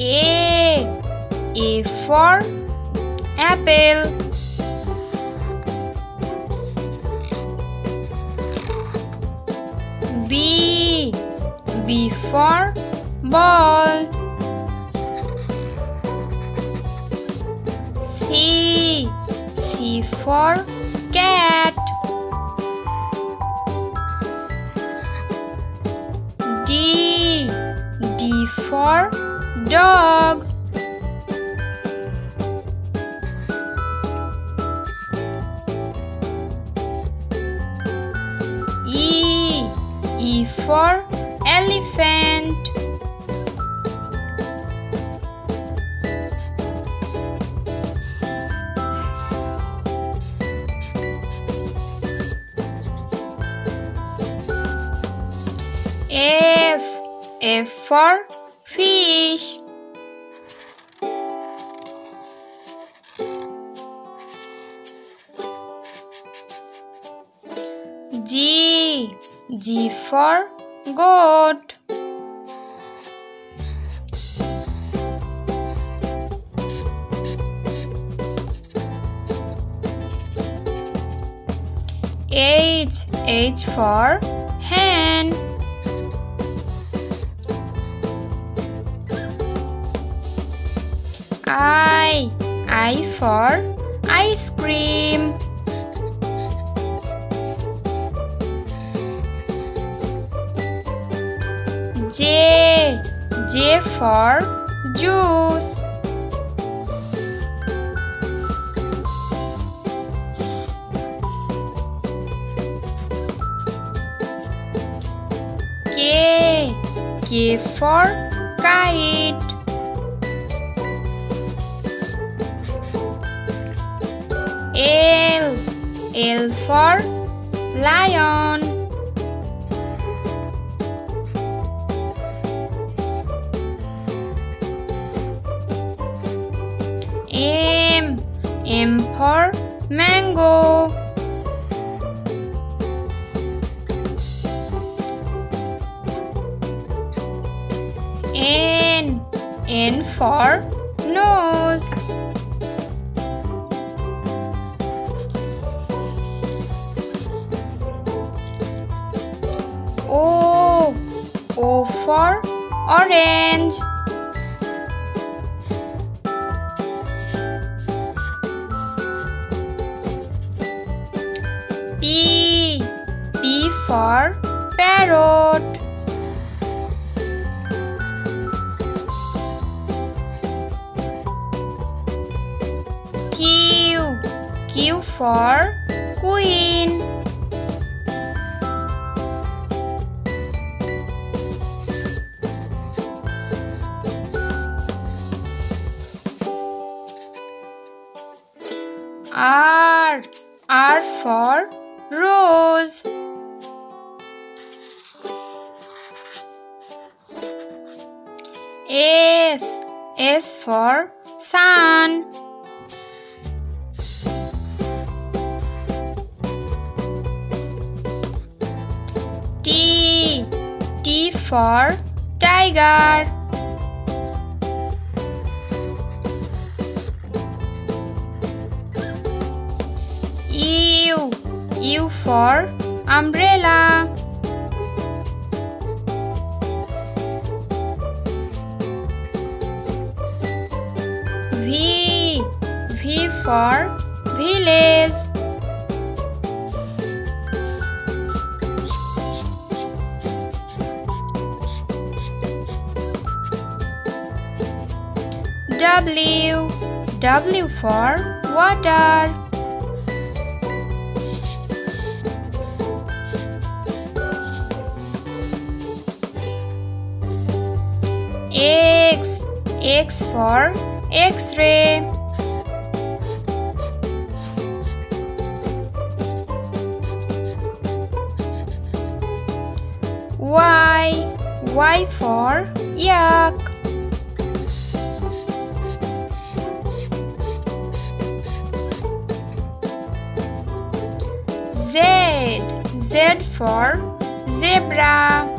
A for apple. B for ball. C for cat. D for dog. E for elephant. F for fish. G for goat. H for hand. I for ice cream. J for juice. K for kite. L for lion. M for mango. N for nose. O for orange. P for parrot. Q for queen. R for rose. S for sun. T for tiger. U for umbrella. V for village. W for water. X for X-ray. Y for yak. Z for zebra.